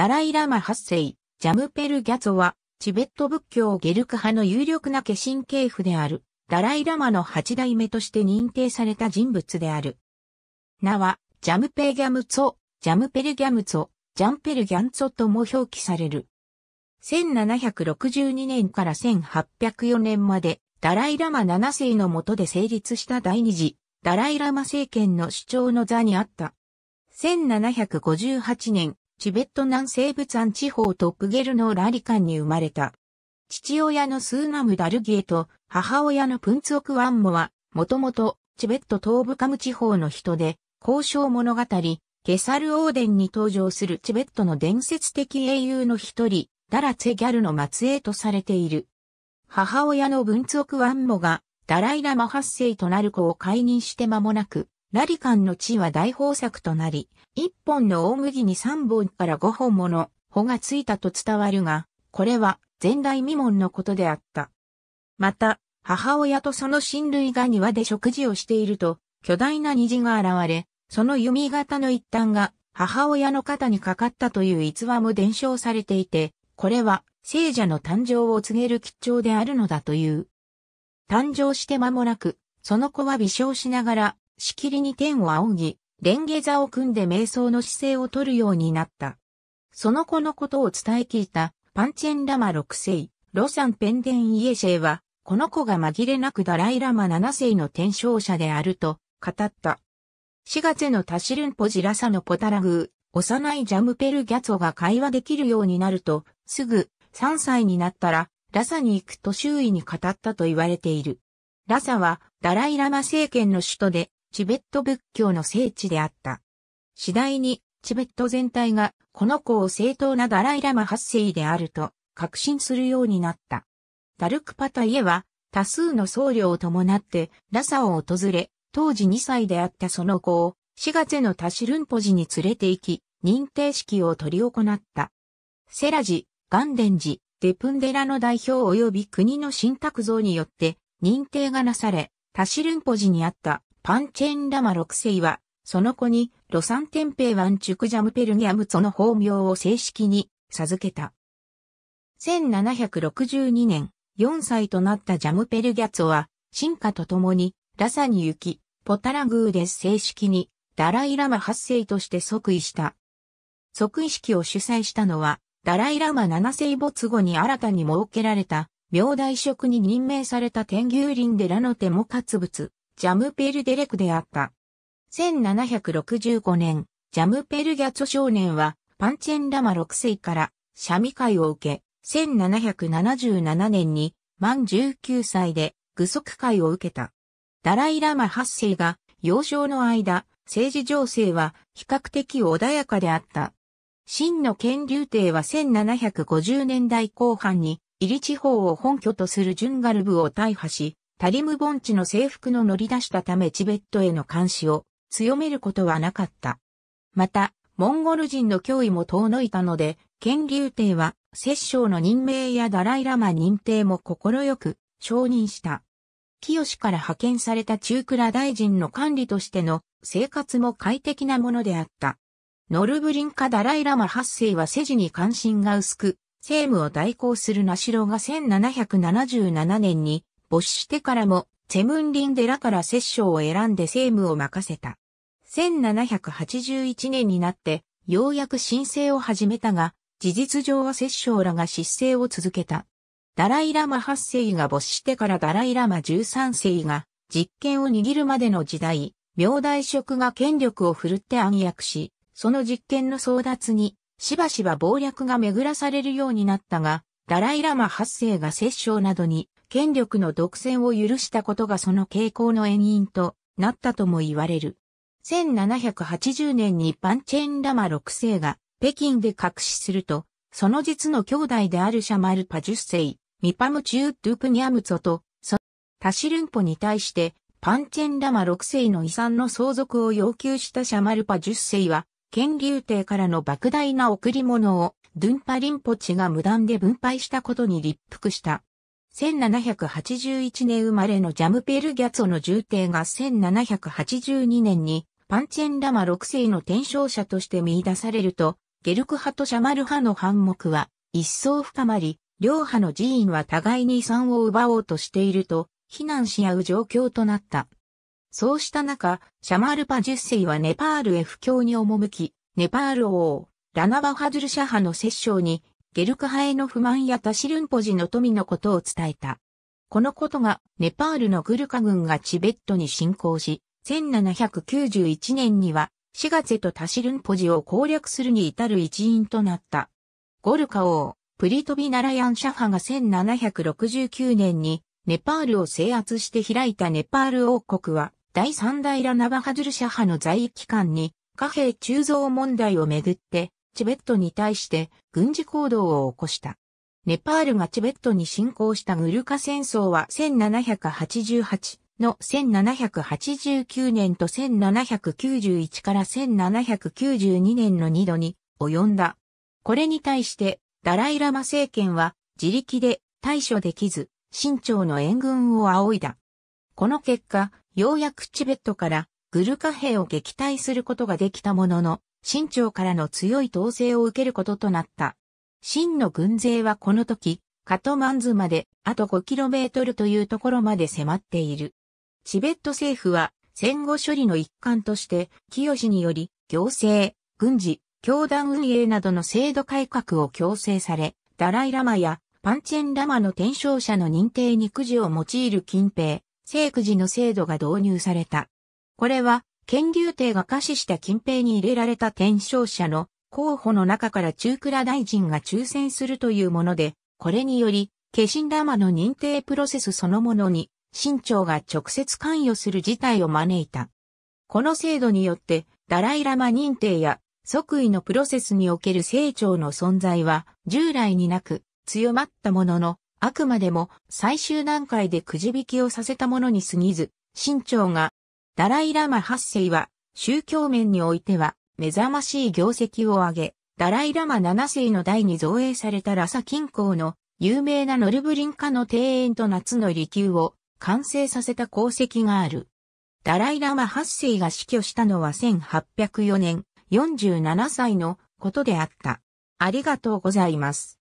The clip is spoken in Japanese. ダライ・ラマ8世、ジャムペル・ギャツォは、チベット仏教ゲルク派の有力な化身系譜である、ダライ・ラマの8代目として認定された人物である。名は、ジャムペギャムツォ、ジャムペルギャムツォ、ジャンペルギャンツォとも表記される。1762年から1804年まで、ダライ・ラマ7世の下で成立した第二次、ダライ・ラマ政権の主張の座にあった。1758年、チベット南西部ツァン地方トップゲルのラリカンに生まれた。父親のスーナムダルギエと母親のプンツオクワンモは、もともとチベット東部カム地方の人で、交渉物語、ケサル王殿に登場するチベットの伝説的英雄の一人、ダラツェギャルの末裔とされている。母親のプンツオクワンモが、ダライ・ラマ8世となる子を解任して間もなく、ラリカンの地は大豊作となり、1本の大麦に3本から5本もの穂がついたと伝わるが、これは前代未聞のことであった。また、母親とその親類が庭で食事をしていると、巨大な虹が現れ、その弓形の一端が母親の肩にかかったという逸話も伝承されていて、これは聖者の誕生を告げる吉兆であるのだという。誕生して間もなく、その子は微笑しながら、しきりに天を仰ぎ、蓮華座を組んで瞑想の姿勢をとるようになった。その子のことを伝え聞いた、パンチェンラマ6世、ロサン・ペンデン・イエシェは、この子が紛れなくダライ・ラマ7世の転生者であると、語った。4月のタシルンポジラサのポタラグー、幼いジャムペル・ギャツォが会話できるようになると、すぐ、3歳になったら、ラサに行くと周囲に語ったと言われている。ラサは、ダライ・ラマ政権の首都で、チベット仏教の聖地であった。次第に、チベット全体が、この子を正当なダライ・ラマ8世であると、確信するようになった。ダルクパタイエは、多数の僧侶を伴って、ラサを訪れ、当時2歳であったその子を、4月のタシルンポジに連れて行き、認定式を執り行った。セラジ、ガンデンジ、デプンデラの代表及び国の信託像によって、認定がなされ、タシルンポジにあった。パンチェンラマ6世は、その子に、ロサンテンペイワンチュクジャムペルギャムツォの法名を正式に授けた。1762年、4歳となったジャムペルギャツォは、臣下と共に、ラサに行き、ポタラグーで正式に、ダライ・ラマ8世として即位した。即位式を主催したのは、ダライ・ラマ7世没後に新たに設けられた、名代職に任命された天牛林寺の手も活仏。ジャムペル・デレクであった。1765年、ジャムペル・ギャツォ少年は、パンチェンラマ6世から、沙弥戒を受け、1777年に、満19歳で、具足戒を受けた。ダライ・ラマ8世が、幼少の間、政治情勢は、比較的穏やかであった。清の乾隆帝は1750年代後半に、イリ地方を本拠とするジュンガルブを大破し、タリム盆地の征服の乗り出したためチベットへの監視を強めることはなかった。また、モンゴル人の脅威も遠のいたので、乾隆帝は摂政の任命やダライ・ラマ認定も快く承認した。清から派遣された中倉大臣の管理としての生活も快適なものであった。ノルブリンカダライ・ラマ8世は世事に関心が薄く、政務を代行するナシロが1777年に、没してからも、セムンリン寺から摂政を選んで政務を任せた。1781年になって、ようやく新政を始めたが、事実上は摂政らが失政を続けた。ダライ・ラマ8世が没してからダライ・ラマ13世が、実権を握るまでの時代、名代職が権力を振るって暗躍し、その実権の争奪に、しばしば謀略が巡らされるようになったが、ダライ・ラマ8世が摂政などに、権力の独占を許したことがその傾向の遠因となったとも言われる。1780年にパンチェンラマ6世が北京で覚死すると、その実の兄弟であるシャマルパ10世、ミパムチュートゥプニャムツォと、タシルンポに対して、パンチェンラマ6世の遺産の相続を要求したシャマルパ10世は、乾隆帝からの莫大な贈り物を、ドゥンパリンポチが無断で分配したことに立腹した。1781年生まれのジャムペル・ギャツォの従弟が1782年にパンチェンラマ6世の転生者として見出されると、ゲルク派とシャマル派の反目は一層深まり、両派の寺院は互いに遺産を奪おうとしていると、非難し合う状況となった。そうした中、シャマルパ10世はネパールへ布教に赴き、ネパール王、ラナ・バハドゥルシャ派の摂政に、ゲルク派への不満やタシルンポジの富のことを伝えた。このことが、ネパールのグルカ軍がチベットに侵攻し、1791年には、シガツェとタシルンポジを攻略するに至る一因となった。ゴルカ王、プリトビ・ナラヤン・シャ派が1769年に、ネパールを制圧して開いたネパール王国は、第三代ラナ・バハドゥルシャ派の在位期間に、貨幣鋳造問題をめぐって、チベットに対して軍事行動を起こした。ネパールがチベットに侵攻したグルカ戦争は1788の1789年と1791から1792年の2度に及んだ。これに対してダライラマ政権は自力で対処できず、清朝の援軍を仰いだ。この結果、ようやくチベットからグルカ兵を撃退することができたものの、清朝からの強い統制を受けることとなった。清の軍勢はこの時、カトマンズまであと 5km というところまで迫っている。チベット政府は戦後処理の一環として、清により行政、軍事、教団運営などの制度改革を強制され、ダライラマやパンチェンラマの転生者の認定にくじを用いる禁閉、正くじの制度が導入された。これは、乾隆帝が下賜した禁閉に入れられた転生者の候補の中から中倉大臣が抽選するというもので、これにより、化身ラマの認定プロセスそのものに、清朝が直接関与する事態を招いた。この制度によって、ダライラマ認定や即位のプロセスにおける清朝の存在は、従来になく強まったものの、あくまでも最終段階でくじ引きをさせたものに過ぎず、清朝が、ダライラマ8世は宗教面においては目覚ましい業績を挙げ、ダライラマ7世の代に造営されたラサ近郊の有名なノルブリンカの庭園と夏の離宮を完成させた功績がある。ダライラマ8世が死去したのは1804年47歳のことであった。ありがとうございます。